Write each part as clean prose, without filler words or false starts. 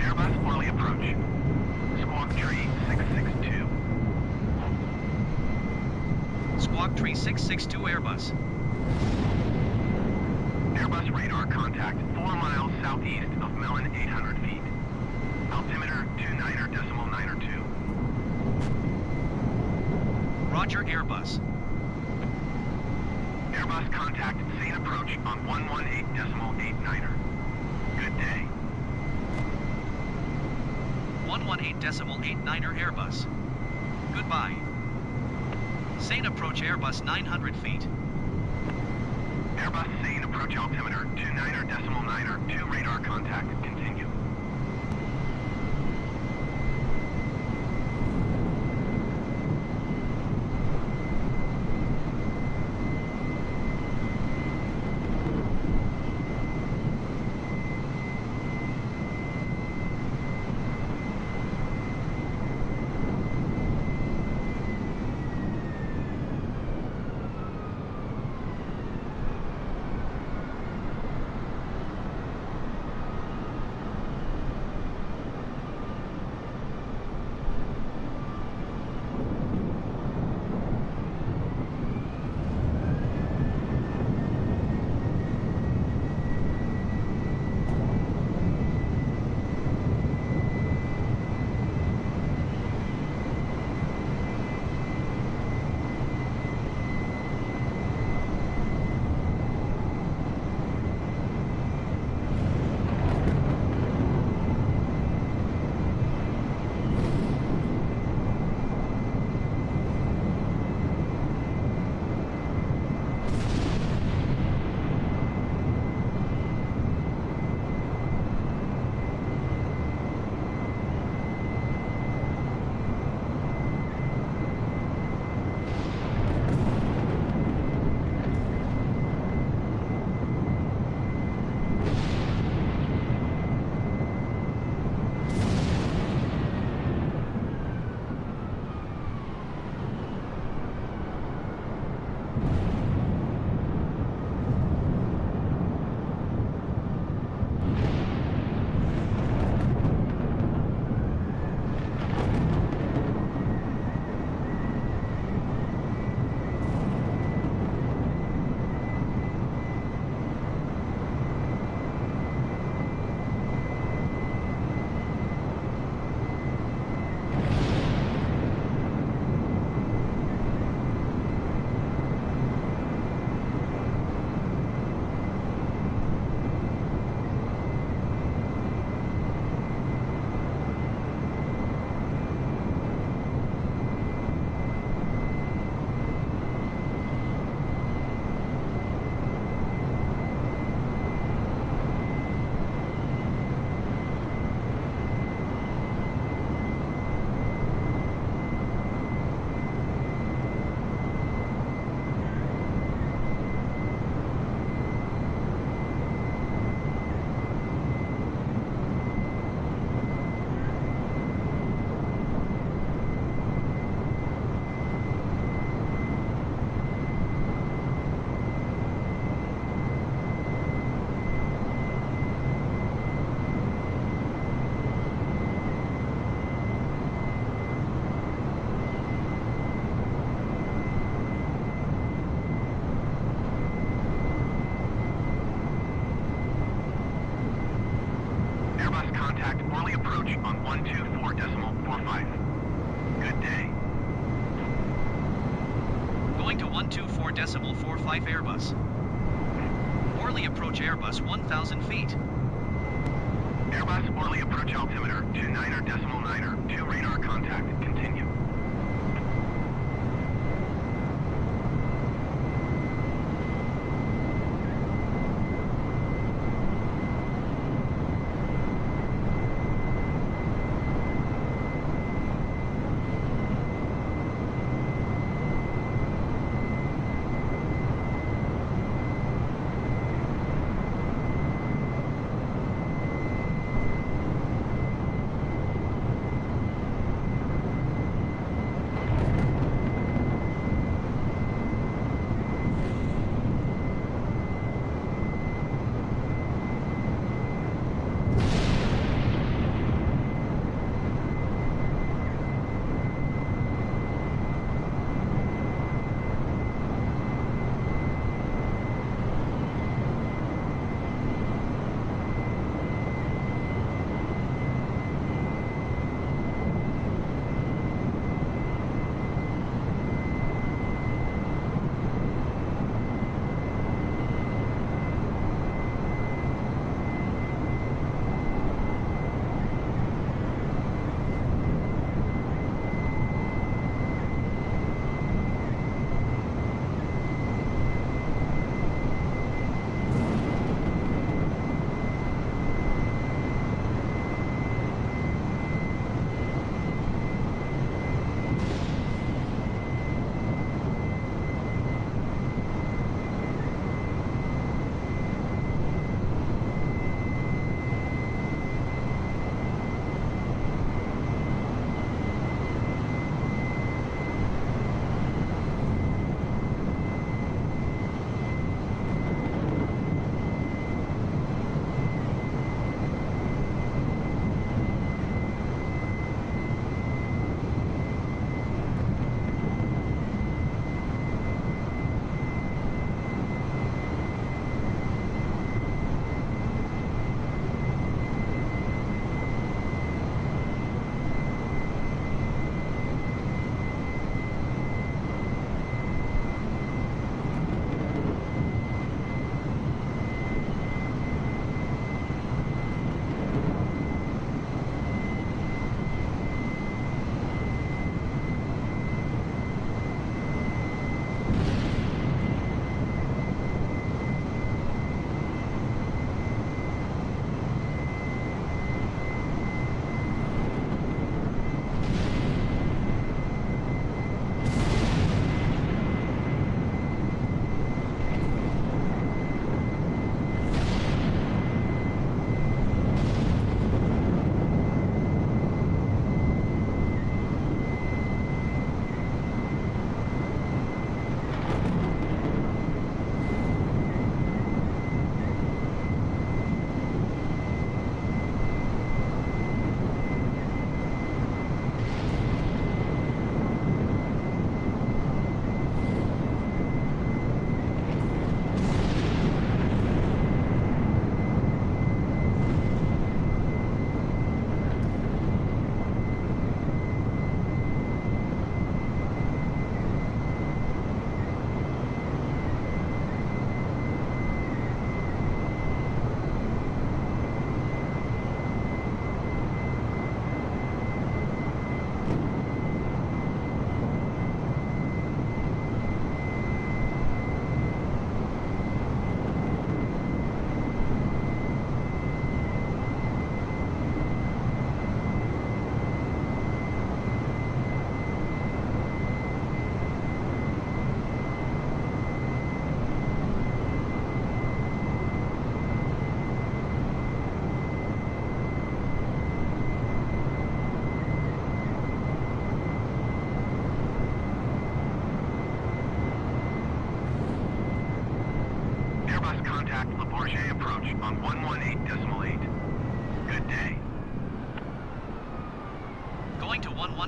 Airbus Orly approach. Squawk tree 662. Squawk tree 662 Airbus. Airbus radar contact 4 miles southeast of Mellon 800 feet. Altimeter 29.992. Roger Airbus. Airbus contact Saint approach on 118.89er. Good day. 118.89er Airbus. Goodbye. Saint approach Airbus 900 feet. Airbus Saint approach altimeter 29.9er 2 radar contact. Continue.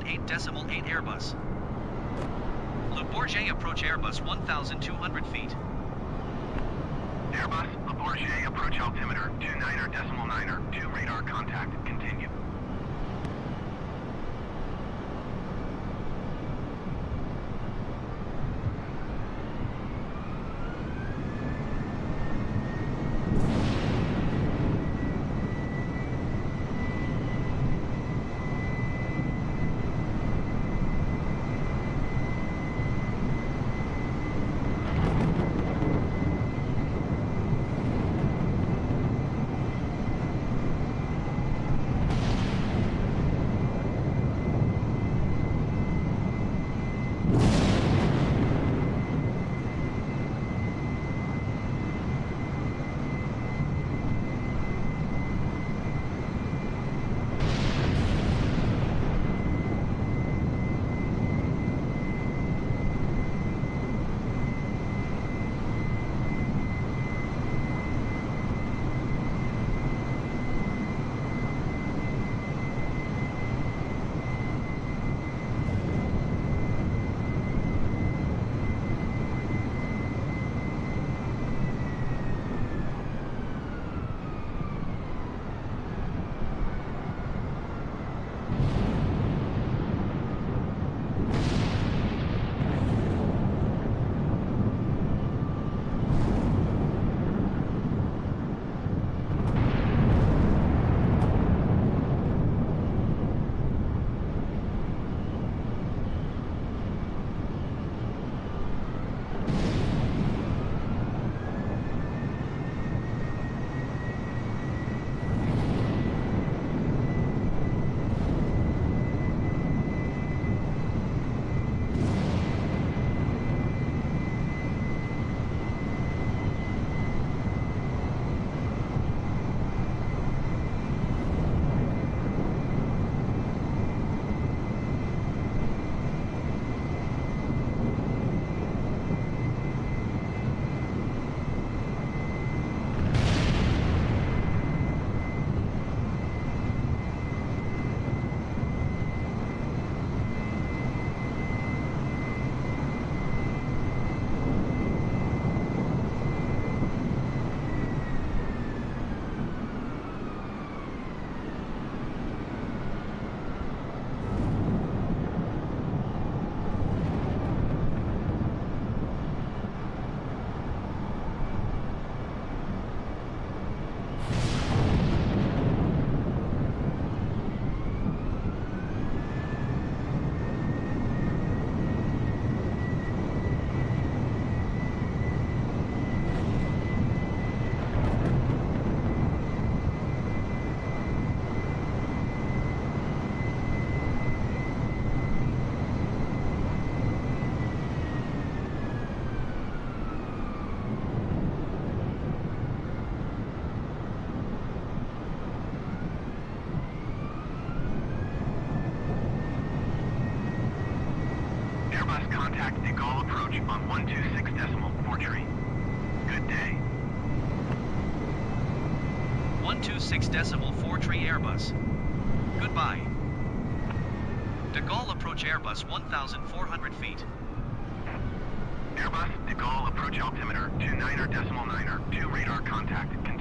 18.8 Airbus. Le Bourget approach Airbus 1,200 feet. Airbus, Le Bourget approach altimeter 29.9, 2 radar contact, continue. Contact De Gaulle approach on 126.43. Good day. 126.43 Airbus. Goodbye. De Gaulle approach Airbus 1,400 feet. Airbus, De Gaulle approach altimeter 29.9, 2 radar contact.